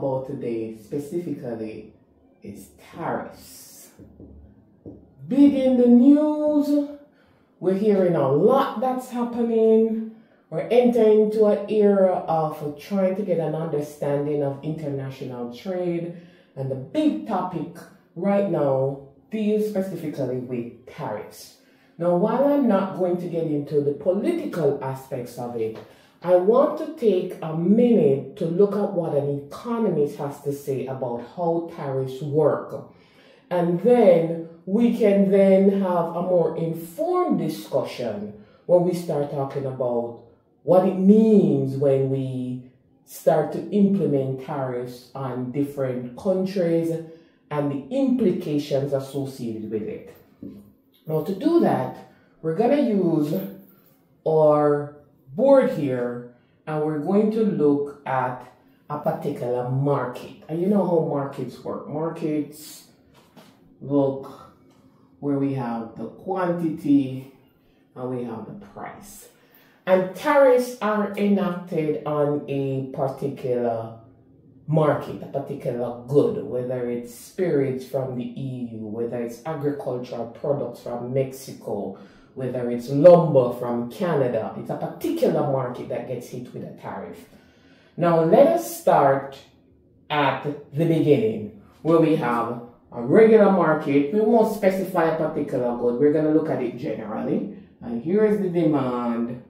about today specifically is tariffs. Big in the news. We're hearing a lot that's happening. We're entering into an era of trying to get an understanding of international trade. And the big topic right now deals specifically with tariffs. Now, while I'm not going to get into the political aspects of it, I want to take a minute to look at what an economist has to say about how tariffs work. And then we can have a more informed discussion when we start talking about what it means when we start to implement tariffs on different countries and the implications associated with it. Now, to do that, we're going to use our board here, and we're going to look at a particular market. And you know how markets work. Markets look where we have the quantity and we have the price. And tariffs are enacted on a particular market, a particular good, whether it's spirits from the EU, whether it's agricultural products from Mexico, whether it's lumber from Canada. It's a particular market that gets hit with a tariff. Now, let us start at the beginning, where we have a regular market. We won't specify a particular good. We're going to look at it generally. And here is the demand,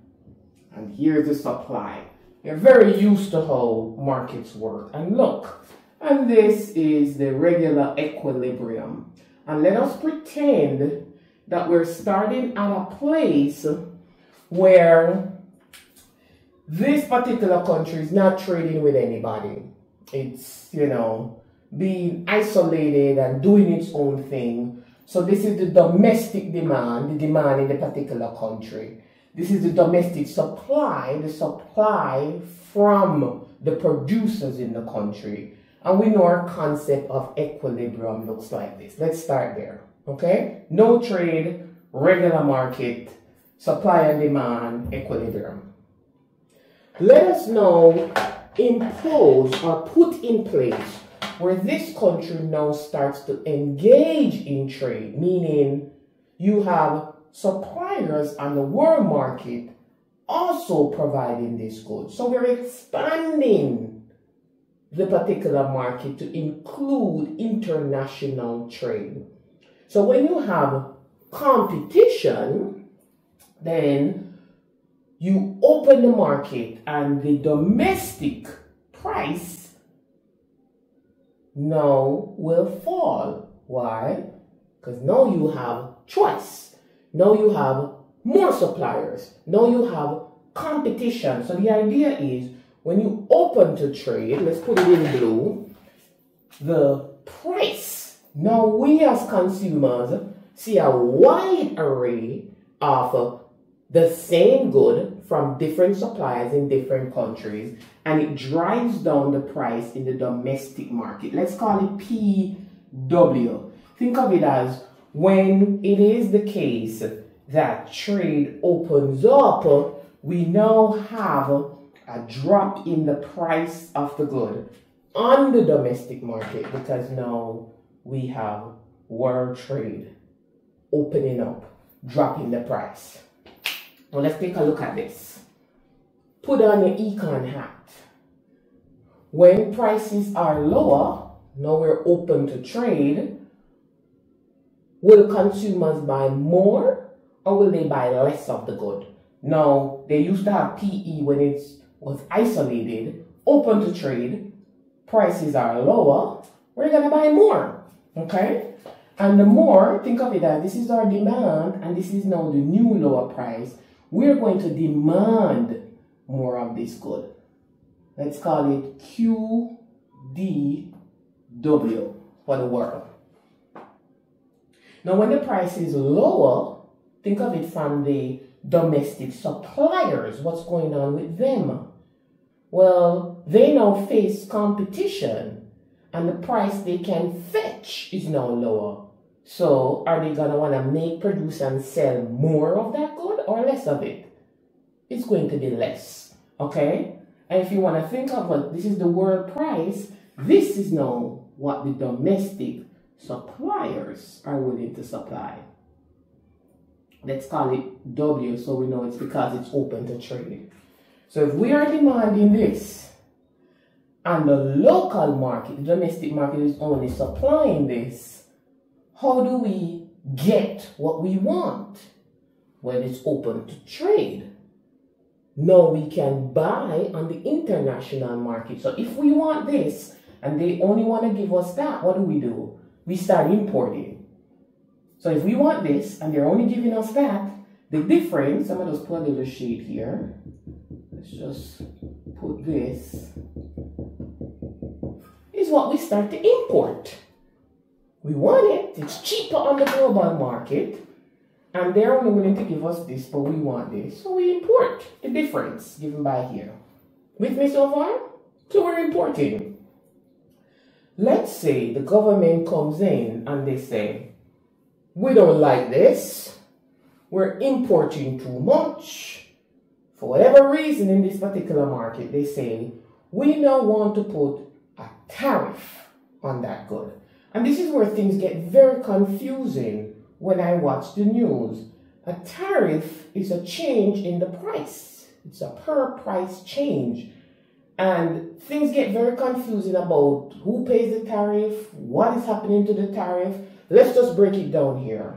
and here is the supply. You're very used to how markets work and look. And this is the regular equilibrium. And let us pretend that we're starting at a place where this particular country is not trading with anybody. It's, you know, being isolated and doing its own thing. So this is the domestic demand, the demand in the particular country. This is the domestic supply, the supply from the producers in the country. And we know our concept of equilibrium looks like this. Let's start there, okay? No trade, regular market, supply and demand, equilibrium. Let us now impose or put in place where this country now starts to engage in trade, meaning you have suppliers on the world market also providing this goods. So we're expanding the particular market to include international trade. So when you have competition, then you open the market and the domestic price now will fall. Why? Because now you have choice. Now you have more suppliers. Now you have competition. So the idea is when you open to trade, let's put it in blue, the price. Now we as consumers see a wide array of the same good from different suppliers in different countries, and it drives down the price in the domestic market. Let's call it PW. Think of it as when it is the case that trade opens up, we now have a drop in the price of the good on the domestic market because now we have world trade opening up, dropping the price. Well, let's take a look at this. Put on your econ hat. When prices are lower, now we're open to trade, will consumers buy more or will they buy less of the good? Now, they used to have PE when it was isolated, open to trade, prices are lower, we're going to buy more, okay? And the more, think of it as this is our demand and this is now the new lower price. We're going to demand more of this good. Let's call it QDW for the world. Now, when the price is lower, think of it from the domestic suppliers. What's going on with them? Well, they now face competition, and the price they can fetch is now lower. So, are they going to want to make, produce, and sell more of that good or less of it? It's going to be less, okay? And if you want to think of what this is the world price, This is now what the domestic suppliers are willing to supply. Let's call it W so we know it's because it's open to trade. So if we are demanding this and the local market, the domestic market, is only supplying this, how do we get what we want? Well, it's open to trade. Now we can buy on the international market. So if we want this and they only want to give us that, what do? We start importing. So if we want this, and they're only giving us that, the difference, I'm going to just put a little shade here. Let's just put this, is what we start to import. We want it. It's cheaper on the global market, and they're only willing to give us this, but we want this. So we import the difference given by here. With me so far? So we're importing. Let's say the government comes in and they say, we don't like this. We're importing too much. For whatever reason in this particular market, they say, we now want to put a tariff on that good. And this is where things get very confusing when I watch the news. A tariff is a change in the price. It's a per price change. And things get very confusing about who pays the tariff, what is happening to the tariff. Let's just break it down here.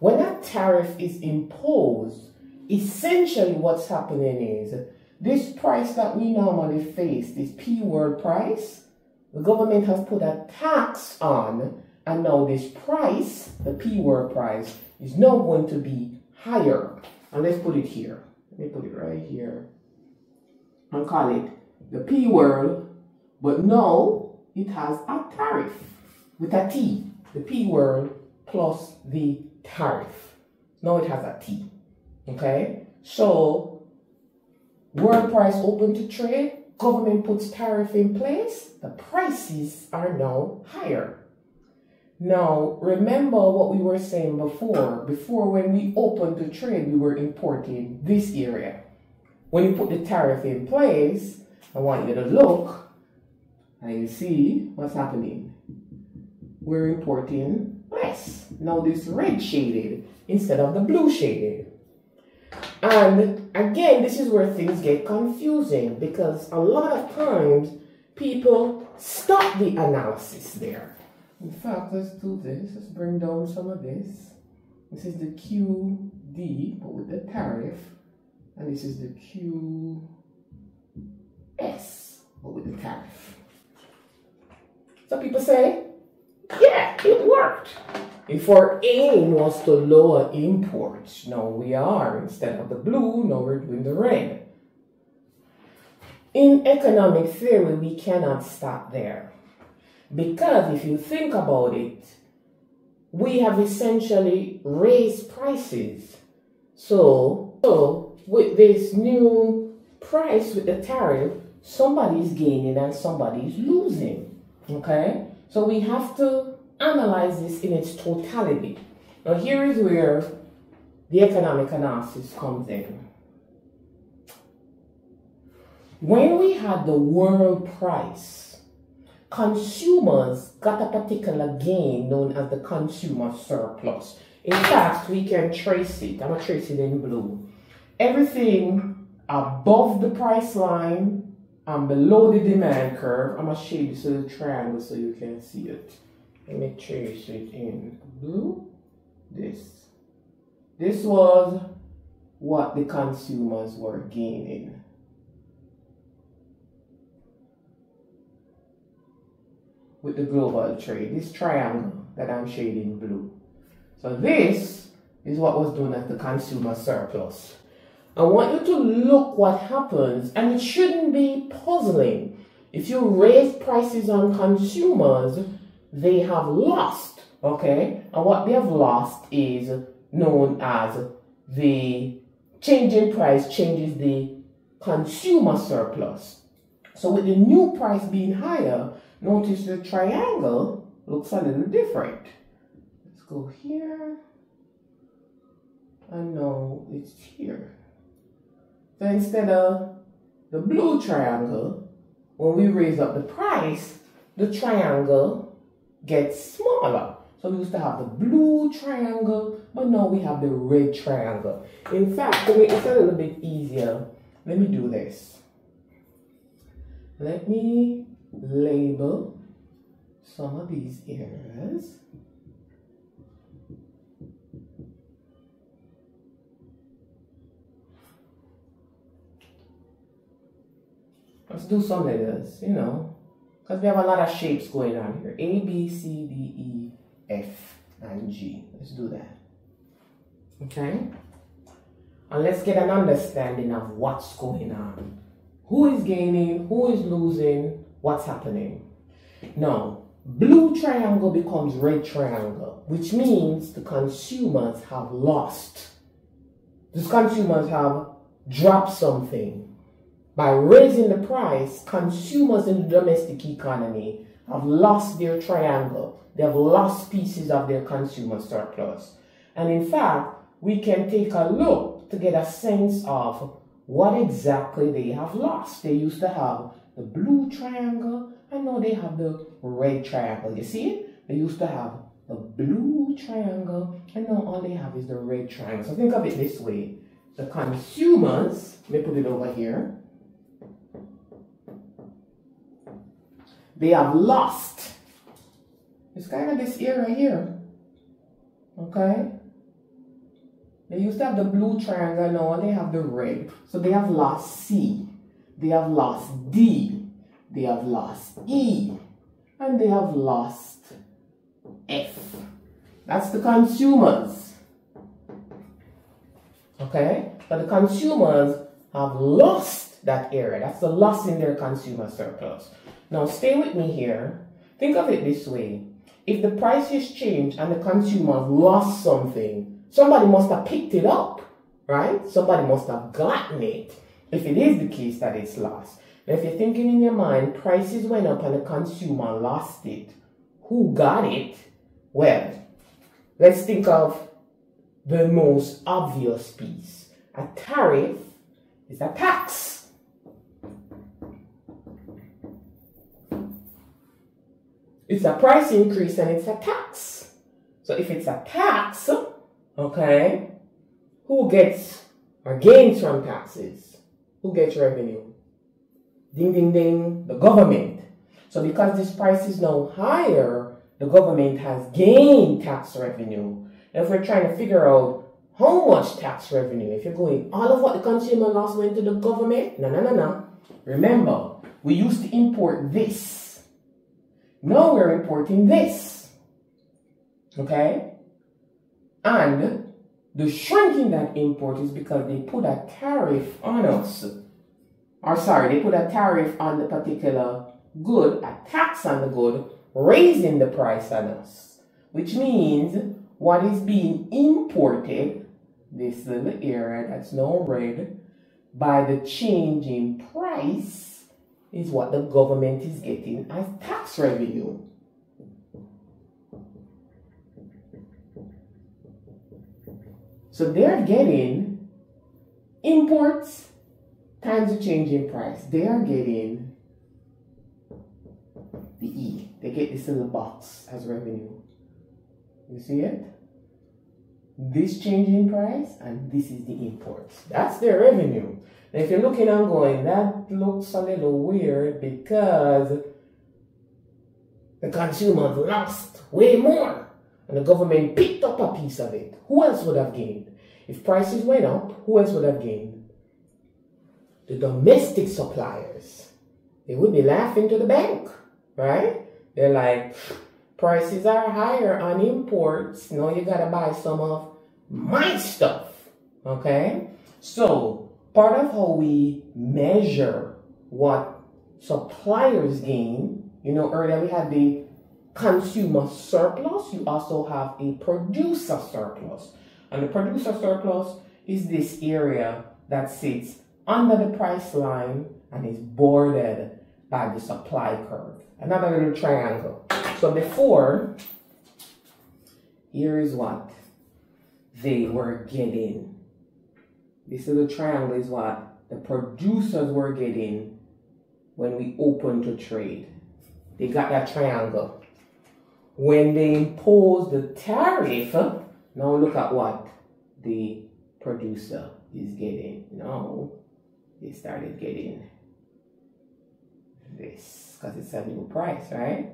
When a tariff is imposed, essentially what's happening is this price that we normally face, this P-word price, the government has put a tax on, and now this price, the P-word price, is now going to be higher. And let's put it here. Let me put it right here. And call it the P-word, but now it has a tariff with a T. The P word plus the tariff. Now it has a T. Okay? So, world price open to trade, government puts tariff in place, the prices are now higher. Now, remember what we were saying before. Before, when we opened to trade, we were importing this area. When you put the tariff in place, I want you to look and you see what's happening. We're importing less. Now this red shaded instead of the blue shaded. And again, this is where things get confusing because a lot of times people stop the analysis there. In fact, let's do this. Let's bring down some of this. This is the QD, but with the tariff. And this is the QS, but with the tariff. So people say, yeah, it worked. If our aim was to lower imports, now we are. Instead of the blue, now we're doing the red. In economic theory, we cannot stop there. Because if you think about it, we have essentially raised prices. So with this new price, with the tariff, somebody's gaining and somebody's losing. Okay? So we have to analyze this in its totality. Now here is where the economic analysis comes in. When we had the world price, consumers got a particular gain known as the consumer surplus. In fact, we can trace it. I'm going to trace it in blue. Everything above the price line and below the demand curve, I'm going to shade this little triangle so you can see it. Let me trace it in blue. This was what the consumers were gaining. With the global trade, this triangle that I'm shading blue. So this is what was done as the consumer surplus. I want you to look what happens, and it shouldn't be puzzling. If you raise prices on consumers, they have lost, okay? And what they have lost is known as the change in price changes the consumer surplus. So with the new price being higher, notice the triangle looks a little different. Let's go here, and now it's here. So instead of the blue triangle, when we raise up the price, the triangle gets smaller. So we used to have the blue triangle, but now we have the red triangle. In fact, to make it a little bit easier, let me do this. Let me label some of these areas. Let's do some letters, you know, because we have a lot of shapes going on here. A, B, C, D, E, F, and G. Let's do that. Okay? And let's get an understanding of what's going on. Who is gaining, who is losing, what's happening. Now, blue triangle becomes red triangle, which means the consumers have lost. These consumers have dropped something. By raising the price, consumers in the domestic economy have lost their triangle. They have lost pieces of their consumer surplus. And in fact, we can take a look to get a sense of what exactly they have lost. They used to have the blue triangle, and now they have the red triangle. You see? They used to have the blue triangle, and now all they have is the red triangle. So think of it this way. The consumers, let me put it over here. They have lost. It's kind of this area here. Okay? They used to have the blue triangle, now they have the red. So they have lost C. They have lost D. They have lost E. And they have lost F. That's the consumers. Okay? But the consumers have lost that area. That's the loss in their consumer surplus. Now, stay with me here. Think of it this way. If the price is changed and the consumer lost something, somebody must have picked it up, right? Somebody must have gotten it, if it is the case that it's lost. Now, if you're thinking in your mind, prices went up and the consumer lost it, who got it? Well, let's think of the most obvious piece. A tariff is a tax. It's a price increase and it's a tax. So if it's a tax, okay, who gets or gains from taxes? Who gets revenue? Ding, ding, ding, the government. So because this price is now higher, the government has gained tax revenue. And if we're trying to figure out how much tax revenue, if you're going all of what the consumer lost went to the government, no, no, no, no. Remember, we used to import this. Now we're importing this, okay? And the shrink in that import is because they put a tariff on us. Or sorry, they put a tariff on the particular good, a tax on the good, raising the price on us. Which means what is being imported, this little area that's now red, by the change in price, is what the government is getting as tax revenue. So they're getting imports times the change in price. They are getting the E. They get this little box as revenue. You see it? This change in price, and this is the imports. That's their revenue. If you're looking and going, that looks a little weird because the consumers lost way more and the government picked up a piece of it. Who else would have gained? If prices went up, who else would have gained? The domestic suppliers. They would be laughing to the bank, right? They're like, prices are higher on imports. Now you gotta buy some of my stuff, okay? So, part of how we measure what suppliers gain, you know, earlier we had the consumer surplus, you also have a producer surplus. And the producer surplus is this area that sits under the price line and is bordered by the supply curve. Another little triangle. So before, here is what they were getting. This little triangle is what the producers were getting when we opened to trade. They got that triangle. When they impose the tariff, now look at what the producer is getting. Now they started getting this because it's a new price, right?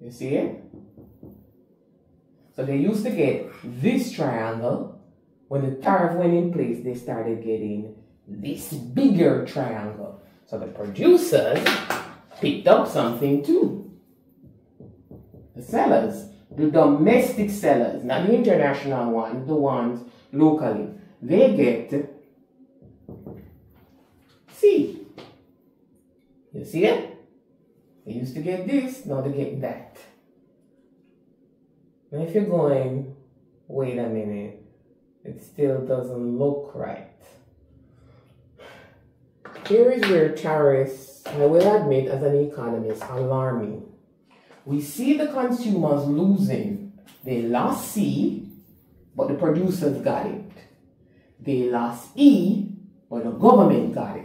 You see it? So they used to get this triangle. When the tariff went in place, they started getting this bigger triangle. So the producers picked up something too. The sellers, the domestic sellers, not the international ones, the ones locally, they get C. You see it? They used to get this, now they get that. And if you're going, wait a minute, it still doesn't look right. Here is where tariffs, I will admit as an economist, alarm me. We see the consumers losing. They lost C, but the producers got it. They lost E, but the government got it.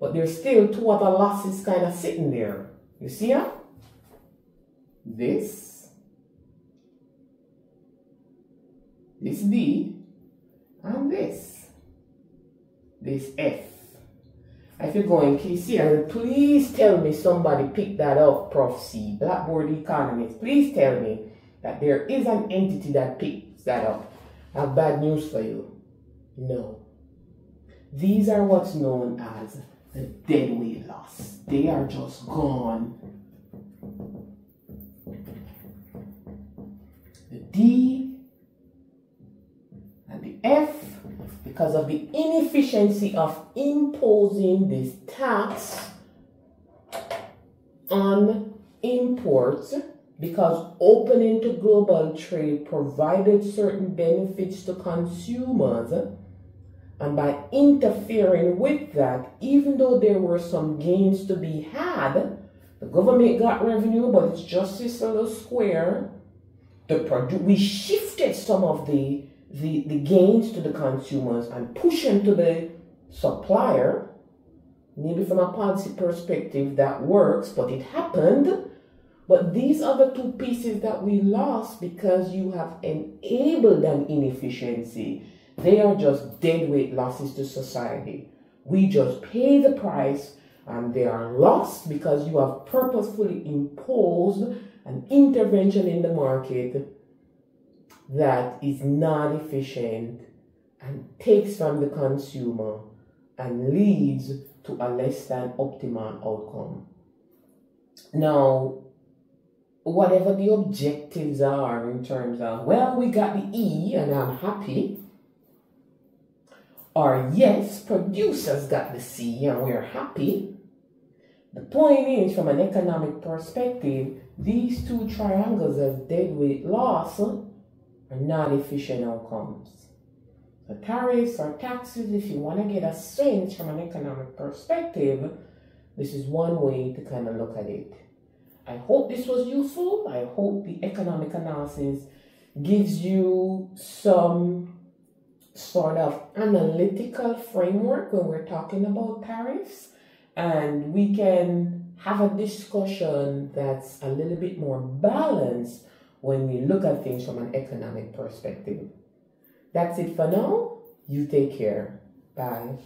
But there's still two other losses kind of sitting there. You see how? This D, and this F. If you're going KC, please tell me somebody picked that up, Prof. C, Blackboard economist. Please tell me that there is an entity that picks that up. I have bad news for you. No. These are what's known as the deadweight loss. They are just gone. The D and the F, because of the inefficiency of imposing this tax on imports, because opening to global trade provided certain benefits to consumers, and by interfering with that, even though there were some gains to be had, the government got revenue, but it's just this little square. We shifted some of the gains to the consumers and push them to the supplier. Maybe from a policy perspective that works, but it happened. But these are the two pieces that we lost because you have enabled an inefficiency. They are just deadweight losses to society. We just pay the price and they are lost because you have purposefully imposed an intervention in the market that is not efficient and takes from the consumer and leads to a less than optimal outcome. Now, whatever the objectives are in terms of, well, we got the E and I'm happy, or yes, producers got the C and we're happy, the point is, from an economic perspective, these two triangles of deadweight loss are not efficient outcomes. The tariffs or taxes, if you want to get a sense from an economic perspective, this is one way to kind of look at it. I hope this was useful. I hope the economic analysis gives you some sort of analytical framework when we're talking about tariffs, and we can have a discussion that's a little bit more balanced when we look at things from an economic perspective. That's it for now. You take care. Bye.